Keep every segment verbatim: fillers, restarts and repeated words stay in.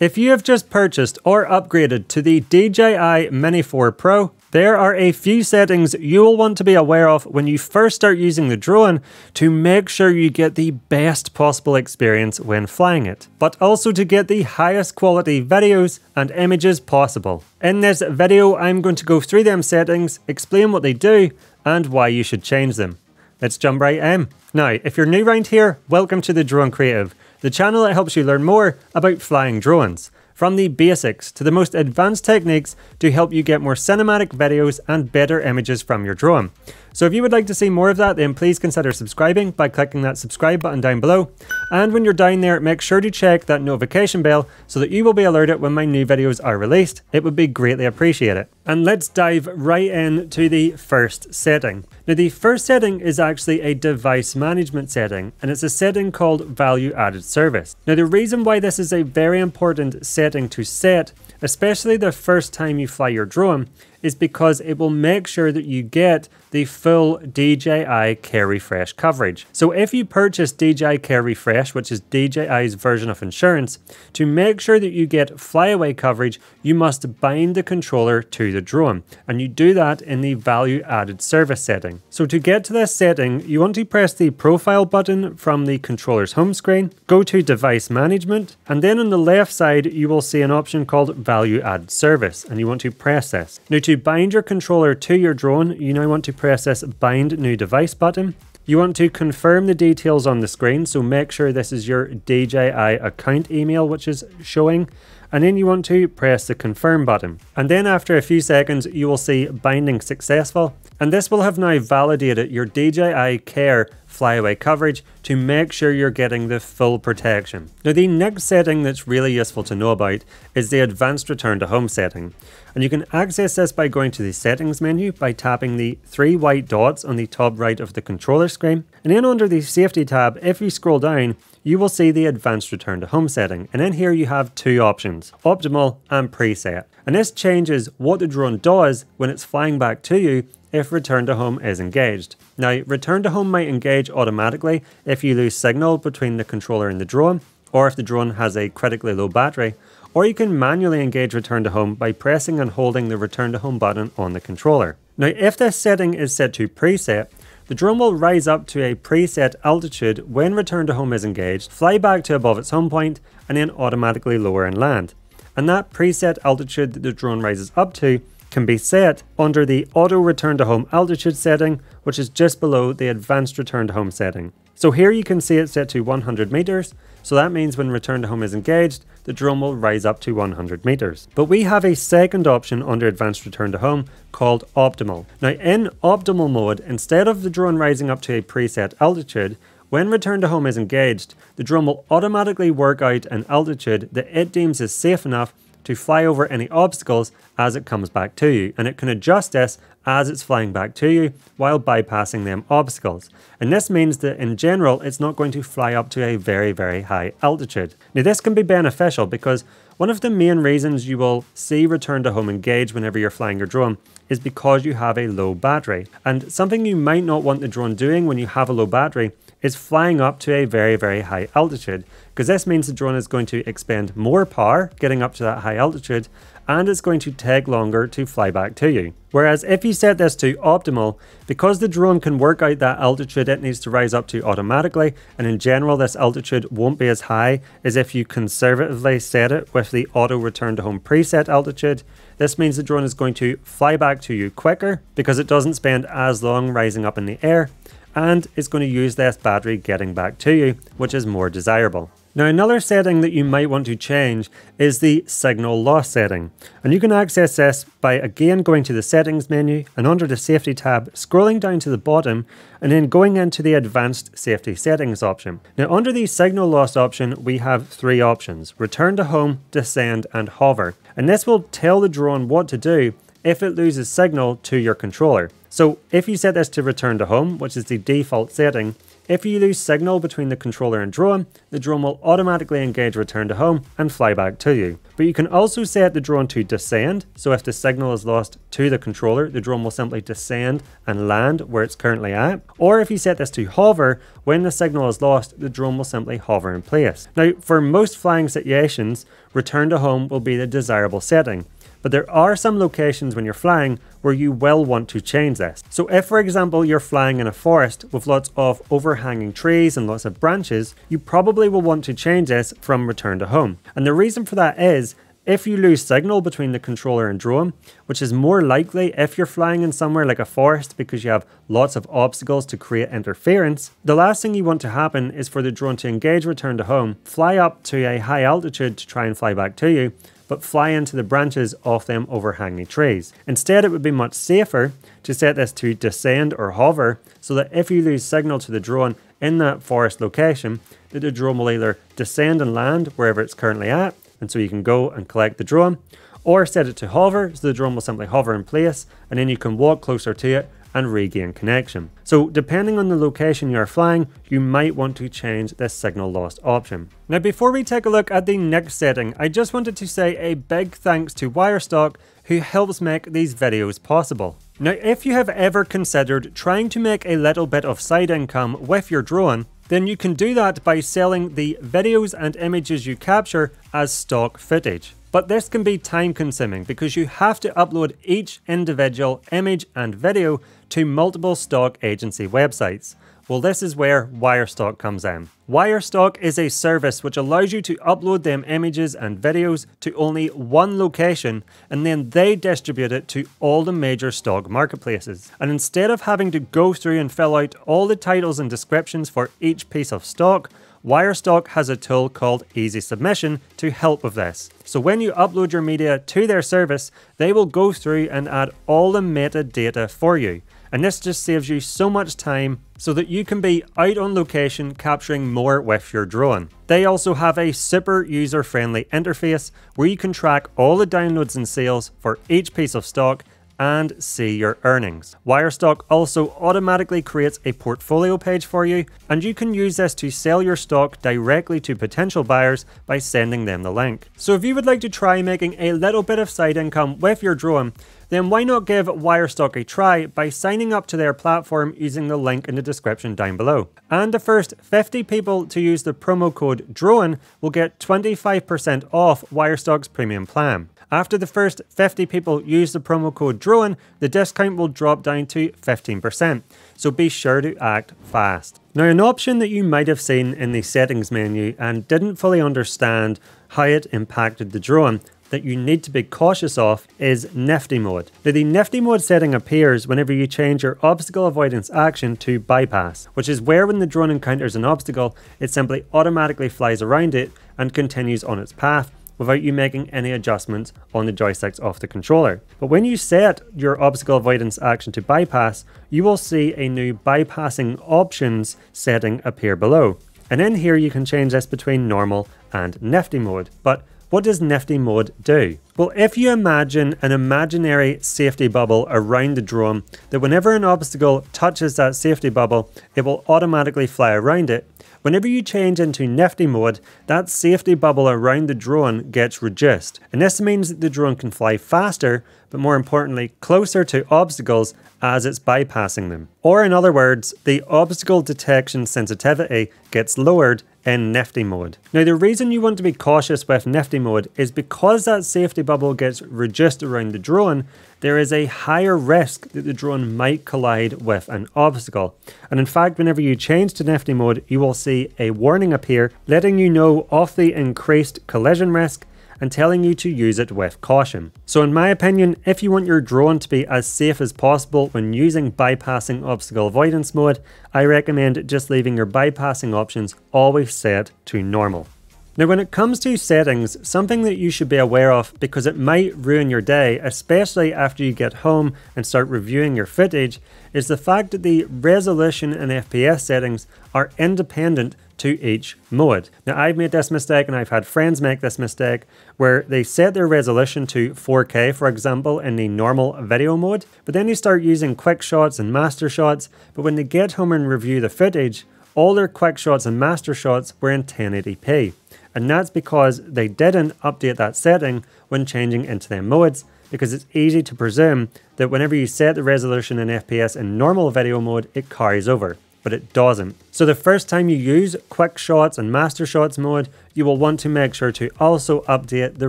If you have just purchased or upgraded to the D J I Mini four Pro, there are a few settings you will want to be aware of when you first start using the drone to make sure you get the best possible experience when flying it, but also to get the highest quality videos and images possible. In this video, I'm going to go through them settings, explain what they do, and why you should change them. Let's jump right in. Now, if you're new around here, welcome to the Drone Creative, the channel that helps you learn more about flying drones, from the basics to the most advanced techniques to help you get more cinematic videos and better images from your drone. So if you would like to see more of that, then please consider subscribing by clicking that subscribe button down below. And when you're down there, make sure to check that notification bell so that you will be alerted when my new videos are released. It would be greatly appreciated. And let's dive right in to the first setting. Now, the first setting is actually a device management setting, and it's a setting called value added service. Now, the reason why this is a very important setting to set, especially the first time you fly your drone, is because it will make sure that you get the full D J I Care Refresh coverage. So if you purchase D J I Care Refresh, which is D J I's version of insurance, to make sure that you get flyaway coverage, you must bind the controller to the drone. And you do that in the value added service setting. So to get to this setting, you want to press the profile button from the controller's home screen, go to device management, and then on the left side, you will see an option called value added service, and you want to press this. Now, to To bind your controller to your drone, you now want to press this bind new device button. You want to confirm the details on the screen, so make sure this is your D J I account email which is showing, and then you want to press the confirm button. And then after a few seconds you will see binding successful, and this will have now validated your D J I Care flyaway coverage to make sure you're getting the full protection. Now, the next setting that's really useful to know about is the advanced return to home setting. And you can access this by going to the settings menu by tapping the three white dots on the top right of the controller screen. And then under the safety tab, if you scroll down, you will see the advanced return to home setting. And in here you have two options, optimal and preset. And this changes what the drone does when it's flying back to you if return to home is engaged. Now, return to home might engage automatically if you lose signal between the controller and the drone, or if the drone has a critically low battery, or you can manually engage return to home by pressing and holding the return to home button on the controller. Now, if this setting is set to preset, the drone will rise up to a preset altitude when return to home is engaged, fly back to above its home point, and then automatically lower and land. And that preset altitude that the drone rises up to can be set under the auto return to home altitude setting, which is just below the advanced return to home setting. So here you can see it's set to one hundred meters. So that means when return to home is engaged, the drone will rise up to one hundred meters. But we have a second option under advanced return to home called optimal. Now, in optimal mode, instead of the drone rising up to a preset altitude, when return to home is engaged, the drone will automatically work out an altitude that it deems is safe enough to fly over any obstacles as it comes back to you, and it can adjust this as it's flying back to you while bypassing them obstacles. And this means that in general it's not going to fly up to a very very high altitude. Now, this can be beneficial because one of the main reasons you will see return to home engage whenever you're flying your drone is because you have a low battery, and something you might not want the drone doing when you have a low battery is flying up to a very very high altitude, because this means the drone is going to expend more power getting up to that high altitude, and it's going to take longer to fly back to you. Whereas if you set this to optimal, because the drone can work out that altitude it needs to rise up to automatically, and in general this altitude won't be as high as if you conservatively set it with the auto return to home preset altitude, this means the drone is going to fly back to you quicker because it doesn't spend as long rising up in the air, and it's going to use less battery getting back to you, which is more desirable. Now, another setting that you might want to change is the signal loss setting. And you can access this by again going to the settings menu and under the safety tab, scrolling down to the bottom and then going into the advanced safety settings option. Now, under the signal loss option, we have three options, return to home, descend and hover. And this will tell the drone what to do if it loses signal to your controller. So if you set this to return to home, which is the default setting, if you lose signal between the controller and drone, the drone will automatically engage return to home and fly back to you. But you can also set the drone to descend, so if the signal is lost to the controller, the drone will simply descend and land where it's currently at. Or if you set this to hover, when the signal is lost, the drone will simply hover in place. Now, for most flying situations, return to home will be the desirable setting. But there are some locations when you're flying where you will want to change this. So if, for example, you're flying in a forest with lots of overhanging trees and lots of branches, you probably will want to change this from return to home. And the reason for that is, if you lose signal between the controller and drone, which is more likely if you're flying in somewhere like a forest because you have lots of obstacles to create interference, the last thing you want to happen is for the drone to engage return to home, fly up to a high altitude to try and fly back to you, but fly into the branches of them overhanging trees. Instead, it would be much safer to set this to descend or hover, so that if you lose signal to the drone in that forest location, that the drone will either descend and land wherever it's currently at, and so you can go and collect the drone, or set it to hover, so the drone will simply hover in place, and then you can walk closer to it and regain connection. So depending on the location you're flying, you might want to change this signal lost option. Now, before we take a look at the next setting, I just wanted to say a big thanks to Wirestock, who helps make these videos possible. Now, if you have ever considered trying to make a little bit of side income with your drone, then you can do that by selling the videos and images you capture as stock footage. But this can be time consuming because you have to upload each individual image and video to multiple stock agency websites. Well, this is where Wirestock comes in. Wirestock is a service which allows you to upload them images and videos to only one location, and then they distribute it to all the major stock marketplaces. And instead of having to go through and fill out all the titles and descriptions for each piece of stock, Wirestock has a tool called Easy Submission to help with this. So when you upload your media to their service, they will go through and add all the metadata for you. And this just saves you so much time so that you can be out on location capturing more with your drone. They also have a super user-friendly interface where you can track all the downloads and sales for each piece of stock and see your earnings. Wirestock also automatically creates a portfolio page for you, and you can use this to sell your stock directly to potential buyers by sending them the link. So if you would like to try making a little bit of side income with your drone, then why not give Wirestock a try by signing up to their platform using the link in the description down below. And the first fifty people to use the promo code DRONE will get twenty-five percent off Wirestock's premium plan. After the first fifty people use the promo code DRONE, the discount will drop down to fifteen percent, so be sure to act fast. Now, an option that you might have seen in the settings menu and didn't fully understand how it impacted the drone that you need to be cautious of is Nifty Mode. Now, the Nifty Mode setting appears whenever you change your obstacle avoidance action to bypass, which is where when the drone encounters an obstacle, it simply automatically flies around it and continues on its path without you making any adjustments on the joysticks of the controller. But when you set your obstacle avoidance action to bypass, you will see a new bypassing options setting appear below. And in here you can change this between normal and Nifty Mode. But what does Nifty Mode do? Well, if you imagine an imaginary safety bubble around the drone, that whenever an obstacle touches that safety bubble, it will automatically fly around it. Whenever you change into Nifty Mode, that safety bubble around the drone gets reduced. And this means that the drone can fly faster, but more importantly, closer to obstacles as it's bypassing them. Or in other words, the obstacle detection sensitivity gets lowered in Nifty Mode. Now, the reason you want to be cautious with Nifty Mode is because that safety bubble gets reduced around the drone, there is a higher risk that the drone might collide with an obstacle. And in fact, whenever you change to Nifty Mode, you will see a warning appear letting you know of the increased collision risk and telling you to use it with caution. So in my opinion, if you want your drone to be as safe as possible when using bypassing obstacle avoidance mode, I recommend just leaving your bypassing options always set to normal. Now, when it comes to settings, something that you should be aware of because it might ruin your day, especially after you get home and start reviewing your footage, is the fact that the resolution and F P S settings are independent to each mode. Now, I've made this mistake and I've had friends make this mistake where they set their resolution to four K, for example, in the normal video mode, but then they start using quick shots and master shots, but when they get home and review the footage, all their quick shots and master shots were in ten eighty p. and that's because they didn't update that setting when changing into their modes, because it's easy to presume that whenever you set the resolution in F P S in normal video mode, it carries over, but it doesn't. So the first time you use quick shots and master shots mode, you will want to make sure to also update the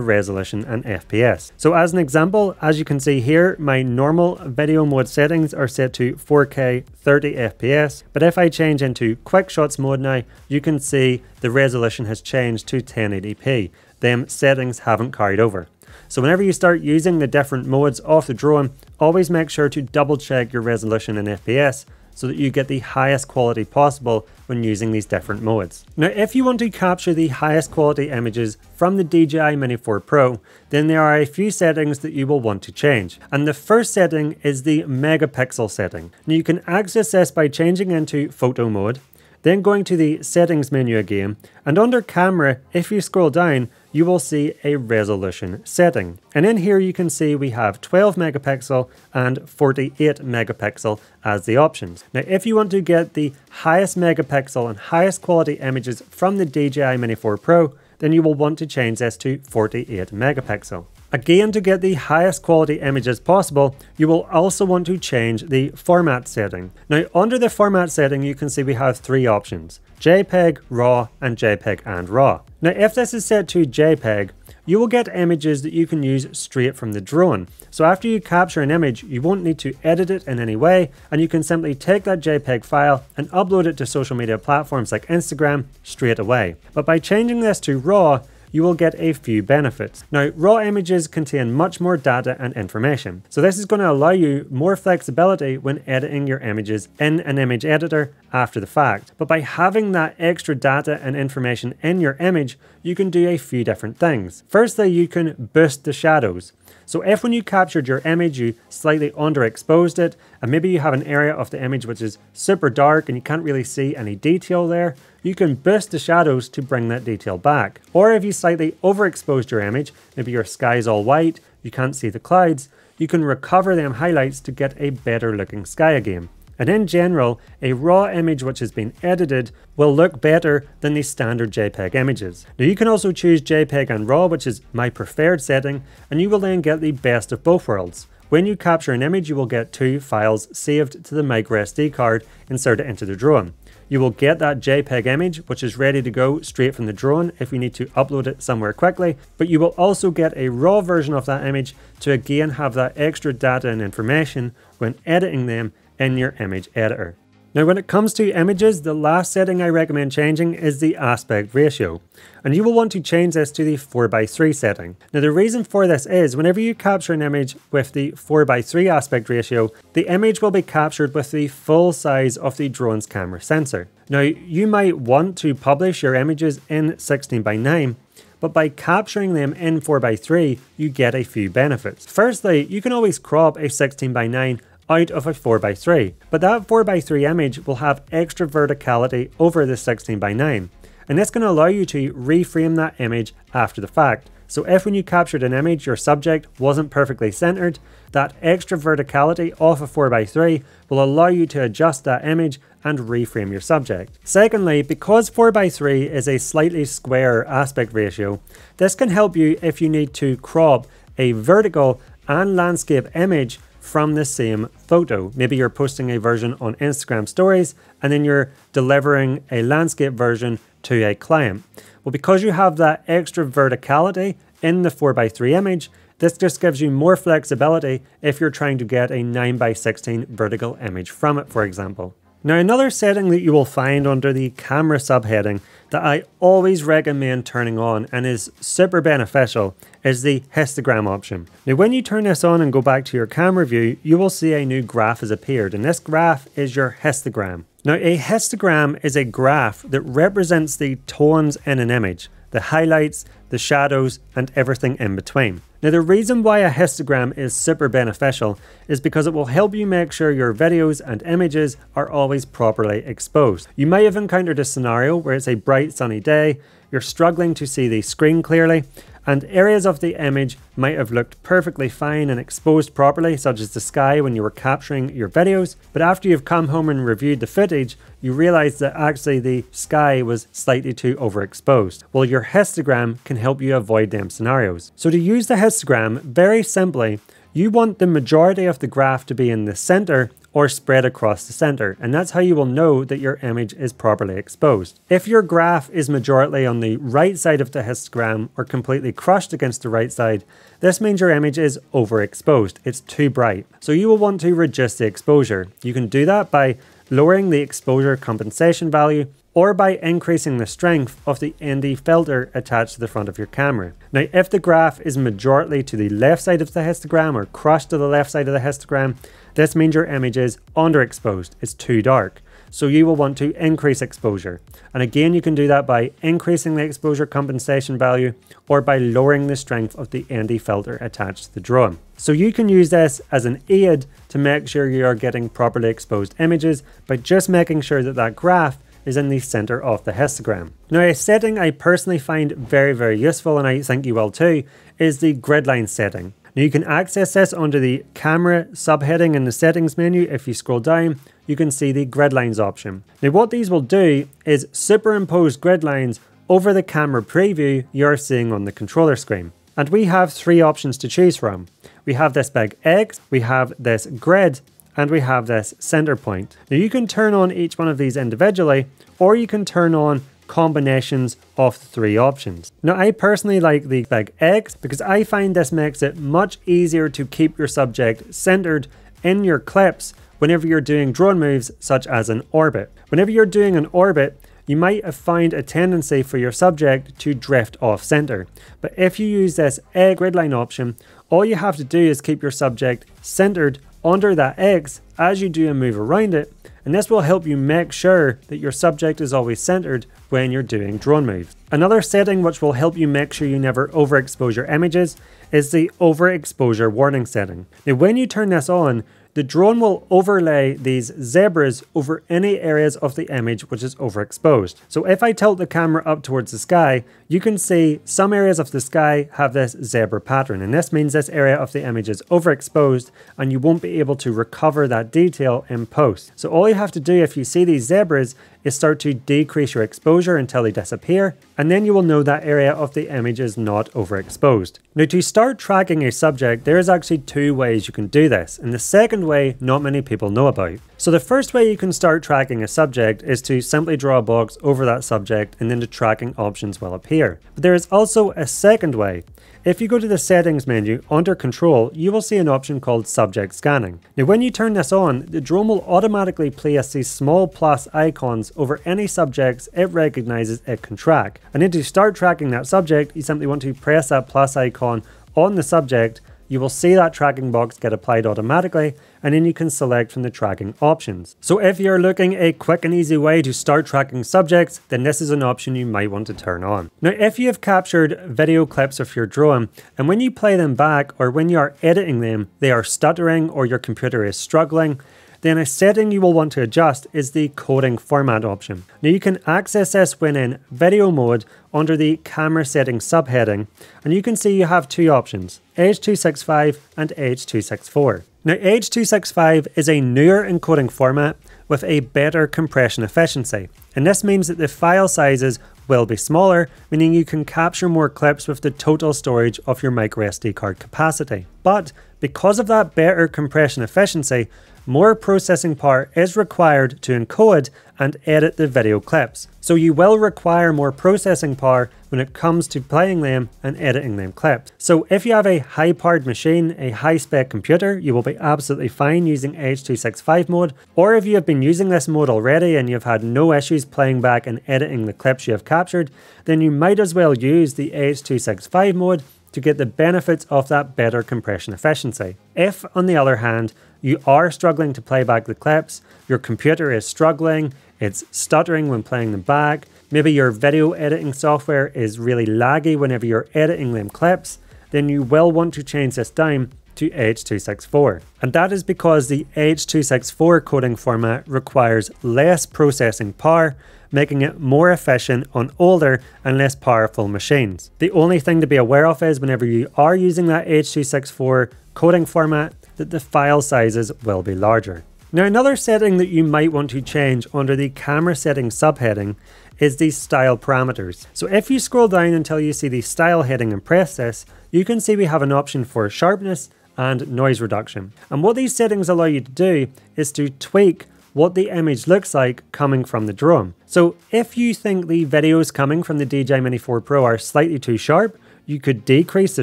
resolution and F P S. So as an example, as you can see here, my normal video mode settings are set to four K thirty F P S, but if I change into quick shots mode now, you can see the resolution has changed to ten eighty p. Them settings haven't carried over. So whenever you start using the different modes of the drone, always make sure to double check your resolution and F P S, so that you get the highest quality possible when using these different modes. Now, if you want to capture the highest quality images from the D J I Mini four Pro, then there are a few settings that you will want to change. And the first setting is the megapixel setting. Now, you can access this by changing into photo mode, then going to the settings menu again, and under camera, if you scroll down, you will see a resolution setting. And in here you can see we have twelve megapixel and forty-eight megapixel as the options. Now, if you want to get the highest megapixel and highest quality images from the D J I Mini four Pro, then you will want to change this to forty-eight megapixel. Again, to get the highest quality images possible, you will also want to change the format setting. Now, under the format setting, you can see we have three options: JPEG, RAW, and JPEG and RAW. Now, if this is set to JPEG, you will get images that you can use straight from the drone. So after you capture an image, you won't need to edit it in any way, and you can simply take that JPEG file and upload it to social media platforms like Instagram straight away. But by changing this to RAW, you will get a few benefits. Now, raw images contain much more data and information, so this is going to allow you more flexibility when editing your images in an image editor after the fact. But by having that extra data and information in your image, you can do a few different things. Firstly, you can boost the shadows. So if when you captured your image, you slightly underexposed it, and maybe you have an area of the image which is super dark and you can't really see any detail there, you can boost the shadows to bring that detail back. Or if you slightly overexposed your image, maybe your sky's all white, you can't see the clouds, you can recover them highlights to get a better looking sky again. And in general, a raw image which has been edited will look better than the standard JPEG images. Now, you can also choose JPEG and RAW, which is my preferred setting, and you will then get the best of both worlds. When you capture an image, you will get two files saved to the micro S D card inserted into the drone. You will get that JPEG image, which is ready to go straight from the drone if you need to upload it somewhere quickly, but you will also get a raw version of that image to again have that extra data and information when editing them in your image editor. Now, when it comes to images, the last setting I recommend changing is the aspect ratio, and you will want to change this to the four by three setting. Now, the reason for this is whenever you capture an image with the four by three aspect ratio, the image will be captured with the full size of the drone's camera sensor. Now, you might want to publish your images in sixteen by nine, but by capturing them in four by three, you get a few benefits. Firstly, you can always crop a sixteen by nine out of a four by three, but that four by three image will have extra verticality over the sixteen by nine, and that's going to allow you to reframe that image after the fact. So if when you captured an image your subject wasn't perfectly centered, that extra verticality off a four by three will allow you to adjust that image and reframe your subject. Secondly, because four by three is a slightly square aspect ratio, this can help you if you need to crop a vertical and landscape image from the same photo. Maybe you're posting a version on Instagram stories and then you're delivering a landscape version to a client. Well, because you have that extra verticality in the four by three image, this just gives you more flexibility if you're trying to get a nine by sixteen vertical image from it, for example. Now, another setting that you will find under the camera subheading that I always recommend turning on and is super beneficial is the histogram option. Now, when you turn this on and go back to your camera view, you will see a new graph has appeared, and this graph is your histogram. Now, a histogram is a graph that represents the tones in an image, the highlights, the shadows, and everything in between. Now, the reason why a histogram is super beneficial is because it will help you make sure your videos and images are always properly exposed. You may have encountered a scenario where it's a bright sunny day, you're struggling to see the screen clearly, and areas of the image might have looked perfectly fine and exposed properly, such as the sky when you were capturing your videos, but after you've come home and reviewed the footage, you realize that actually the sky was slightly too overexposed. Well, your histogram can help you avoid them scenarios. So to use the histogram, very simply, you want the majority of the graph to be in the center or spread across the center, and that's how you will know that your image is properly exposed. If your graph is majority on the right side of the histogram or completely crushed against the right side, this means your image is overexposed, it's too bright. So you will want to reduce the exposure. You can do that by lowering the exposure compensation value or by increasing the strength of the N D filter attached to the front of your camera. Now, if the graph is majority to the left side of the histogram or crushed to the left side of the histogram, this means your image is underexposed, it's too dark. So you will want to increase exposure. And again, you can do that by increasing the exposure compensation value or by lowering the strength of the N D filter attached to the drone. So you can use this as an aid to make sure you are getting properly exposed images by just making sure that that graph is in the center of the histogram. Now, a setting I personally find very, very useful, and I think you will too, is the gridline setting. Now, you can access this under the camera subheading in the settings menu. If you scroll down, you can see the gridlines option. Now, what these will do is superimpose gridlines over the camera preview you're seeing on the controller screen. And we have three options to choose from. We have this big X, we have this grid, and we have this center point. Now, you can turn on each one of these individually, or you can turn on combinations of the three options. Now, I personally like the big X because I find this makes it much easier to keep your subject centered in your clips whenever you're doing drone moves such as an orbit. Whenever you're doing an orbit, you might have found a tendency for your subject to drift off center. But if you use this A gridline option, all you have to do is keep your subject centered under that X as you do a move around it, and this will help you make sure that your subject is always centered when you're doing drone moves. Another setting which will help you make sure you never overexpose your images is the overexposure warning setting. Now, when you turn this on, the drone will overlay these zebras over any areas of the image which is overexposed. So if I tilt the camera up towards the sky, you can see some areas of the sky have this zebra pattern, and this means this area of the image is overexposed and you won't be able to recover that detail in post. So all you have to do if you see these zebras is start to decrease your exposure until they disappear, and then you will know that area of the image is not overexposed. Now, to start tracking a subject, there is actually two ways you can do this, and the second way not many people know about. So the first way you can start tracking a subject is to simply draw a box over that subject, and then the tracking options will appear. But there is also a second way. If you go to the settings menu under control, you will see an option called subject scanning. Now, when you turn this on, the drone will automatically place these small plus icons over any subjects it recognizes it can track. And then to start tracking that subject, you simply want to press that plus icon on the subject. You will see that tracking box get applied automatically, and then you can select from the tracking options. So if you're looking a quick and easy way to start tracking subjects, then this is an option you might want to turn on. Now, if you have captured video clips of your drone, and when you play them back or when you are editing them, they are stuttering or your computer is struggling, then a setting you will want to adjust is the coding format option. Now, you can access this when in video mode under the camera settings subheading, and you can see you have two options, H two sixty-five and H two sixty-four. Now, H two sixty-five is a newer encoding format with a better compression efficiency, and this means that the file sizes will be smaller, meaning you can capture more clips with the total storage of your micro S D card capacity. But because of that better compression efficiency, more processing power is required to encode and edit the video clips. So you will require more processing power when it comes to playing them and editing them clips. So if you have a high powered machine, a high spec computer, you will be absolutely fine using H two sixty-five mode. Or if you have been using this mode already and you've had no issues playing back and editing the clips you have captured, then you might as well use the H two sixty-five mode to get the benefits of that better compression efficiency. If, on the other hand, you are struggling to play back the clips, your computer is struggling, it's stuttering when playing them back, maybe your video editing software is really laggy whenever you're editing them clips, then you will want to change this down to H two sixty-four. And that is because the H two sixty-four coding format requires less processing power making it more efficient on older and less powerful machines. The only thing to be aware of is whenever you are using that H two sixty-four coding format, that the file sizes will be larger. Now, another setting that you might want to change under the camera settings subheading is the style parameters. So if you scroll down until you see the style heading and press this, you can see we have an option for sharpness and noise reduction. And what these settings allow you to do is to tweak what the image looks like coming from the drone. So if you think the videos coming from the D J I Mini four Pro are slightly too sharp, you could decrease the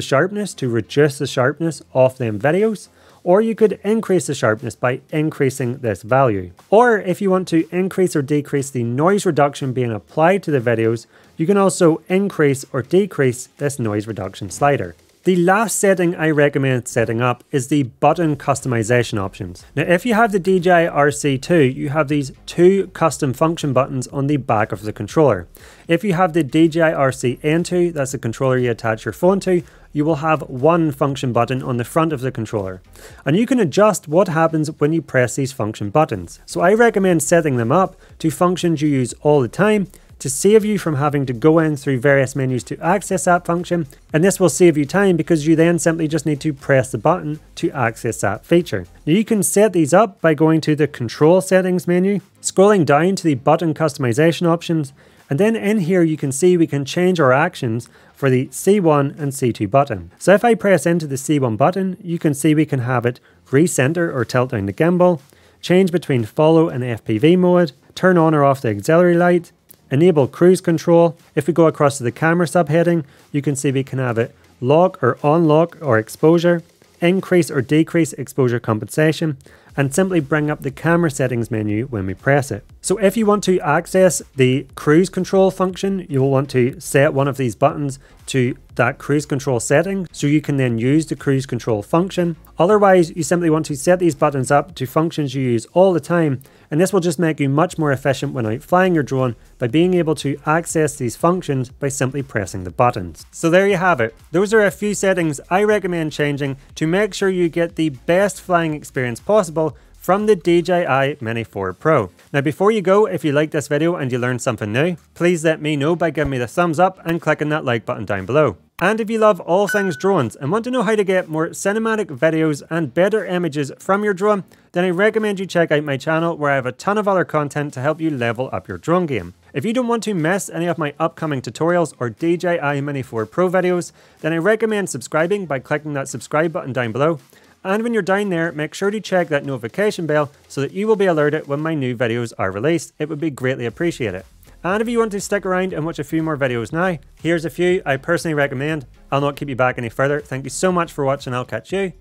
sharpness to reduce the sharpness of them videos, or you could increase the sharpness by increasing this value. Or if you want to increase or decrease the noise reduction being applied to the videos, you can also increase or decrease this noise reduction slider. The last setting I recommend setting up is the button customization options. Now, if you have the D J I R C two, you have these two custom function buttons on the back of the controller. If you have the D J I R C N two, that's the controller you attach your phone to, you will have one function button on the front of the controller. And you can adjust what happens when you press these function buttons. So I recommend setting them up to functions you use all the time, to save you from having to go in through various menus to access that function, and this will save you time because you then simply just need to press the button to access that feature. Now, you can set these up by going to the control settings menu, scrolling down to the button customization options, and then in here you can see we can change our actions for the C one and C two button. So if I press into the C one button, you can see we can have it recenter or tilt down the gimbal, change between follow and F P V mode, turn on or off the auxiliary light, enable cruise control. If we go across to the camera subheading, you can see we can have it lock or unlock or exposure, increase or decrease exposure compensation, and simply bring up the camera settings menu when we press it. So if you want to access the cruise control function, you will want to set one of these buttons to that cruise control setting so you can then use the cruise control function. Otherwise, you simply want to set these buttons up to functions you use all the time, and this will just make you much more efficient when out flying your drone by being able to access these functions by simply pressing the buttons. So there you have it. Those are a few settings I recommend changing to make sure you get the best flying experience possible from the D J I Mini four Pro. Now, before you go, if you like this video and you learned something new, please let me know by giving me the thumbs up and clicking that like button down below. And if you love all things drones and want to know how to get more cinematic videos and better images from your drone, then I recommend you check out my channel where I have a ton of other content to help you level up your drone game. If you don't want to miss any of my upcoming tutorials or D J I Mini four Pro videos, then I recommend subscribing by clicking that subscribe button down below. And when you're down there, make sure to check that notification bell so that you will be alerted when my new videos are released. It would be greatly appreciated. And if you want to stick around and watch a few more videos now, here's a few I personally recommend. I'll not keep you back any further. Thank you so much for watching. I'll catch you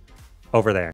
over there.